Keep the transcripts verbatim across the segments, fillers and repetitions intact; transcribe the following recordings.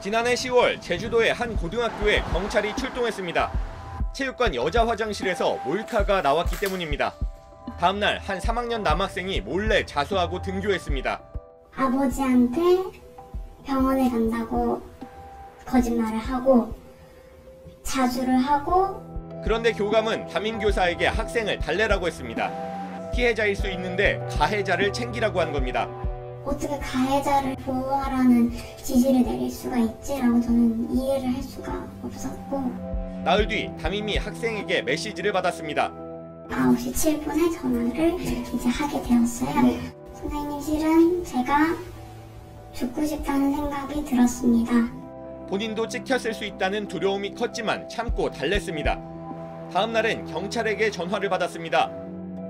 지난해 시월 제주도의 한 고등학교에 경찰이 출동했습니다. 체육관 여자 화장실에서 몰카가 나왔기 때문입니다. 다음날 한 삼 학년 남학생이 몰래 자수하고 등교했습니다. 아버지한테 병원에 간다고 거짓말을 하고 자수를 하고, 그런데 교감은 담임교사에게 학생을 달래라고 했습니다. 피해자일 수 있는데 가해자를 챙기라고 한 겁니다. 어떻게 가해자를 보호하라는 지시를 내릴 수가 있지라고 저는 이해를 할 수가 없었고. 나흘 뒤 담임이 학생에게 메시지를 받았습니다. 아홉 시 칠 분에 전화를 이제 하게 되었어요. 네. 선생님, 실은 제가 죽고 싶다는 생각이 들었습니다. 본인도 찍혔을 수 있다는 두려움이 컸지만 참고 달랬습니다. 다음 날엔 경찰에게 전화를 받았습니다.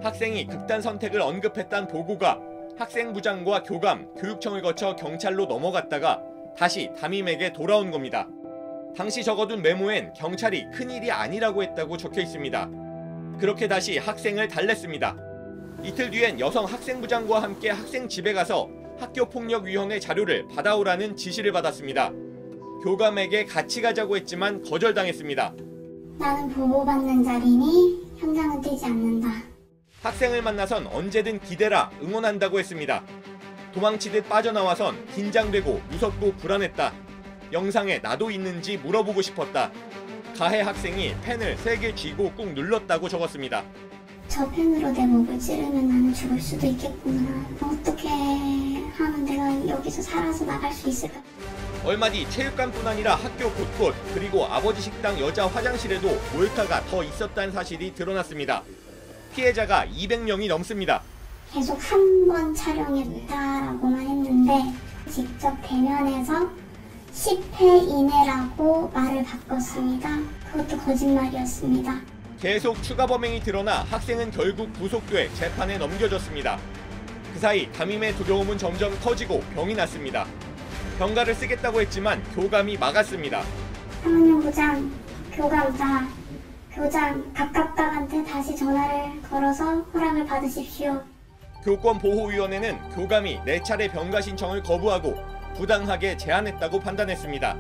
학생이 극단 선택을 언급했다는 보고가 학생부장과 교감, 교육청을 거쳐 경찰로 넘어갔다가 다시 담임에게 돌아온 겁니다. 당시 적어둔 메모엔 경찰이 큰일이 아니라고 했다고 적혀 있습니다. 그렇게 다시 학생을 달랬습니다. 이틀 뒤엔 여성 학생부장과 함께 학생 집에 가서 학교폭력위원회 자료를 받아오라는 지시를 받았습니다. 교감에게 같이 가자고 했지만 거절당했습니다. 나는 보호받는 자리니 현장은 뛰지 않는다. 학생을 만나선 언제든 기대라, 응원한다고 했습니다. 도망치듯 빠져나와선 긴장되고 무섭고 불안했다. 영상에 나도 있는지 물어보고 싶었다. 가해 학생이 펜을 세게 쥐고 꾹 눌렀다고 적었습니다. 저 펜으로 내 목을 찌르면 나는 죽을 수도 있겠구나. 어떻게 하면 내가 여기서 살아서 나갈 수 있을까? 얼마 뒤 체육관뿐 아니라 학교 곳곳, 그리고 아버지 식당 여자 화장실에도 몰카가 더 있었다는 사실이 드러났습니다. 피해자가 이백 명이 넘습니다. 계속 한 번 촬영했다라고만 했는데 직접 대면해서 십 회 이내라고 말을 바꿨습니다. 그것도 거짓말이었습니다. 계속 추가 범행이 드러나 학생은 결국 구속돼 재판에 넘겨졌습니다. 그 사이 담임의 두려움은 점점 커지고 병이 났습니다. 병가를 쓰겠다고 했지만 교감이 막았습니다. 삼 학년 부장, 교감, 나 교장, 각각당한테 다시 전화를 걸어서 허락을 받으십시오. 교권보호위원회는 교감이 네 차례 병가 신청을 거부하고 부당하게 제한했다고 판단했습니다.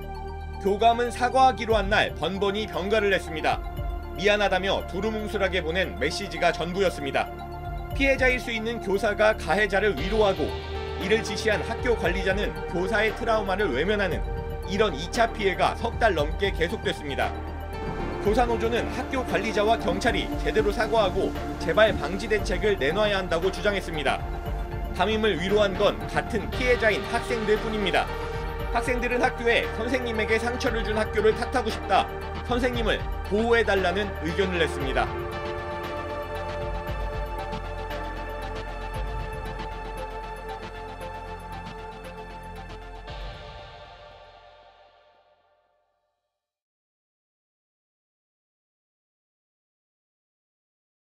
교감은 사과하기로 한 날 번번이 병가를 냈습니다. 미안하다며 두루뭉술하게 보낸 메시지가 전부였습니다. 피해자일 수 있는 교사가 가해자를 위로하고, 이를 지시한 학교 관리자는 교사의 트라우마를 외면하는 이런 이 차 피해가 석 달 넘게 계속됐습니다. 교사노조는 학교 관리자와 경찰이 제대로 사과하고 재발 방지 대책을 내놔야 한다고 주장했습니다. 담임을 위로한 건 같은 피해자인 학생들 뿐입니다. 학생들은 학교에 선생님에게 상처를 준 학교를 탓하고 싶다, 선생님을 보호해달라는 의견을 냈습니다.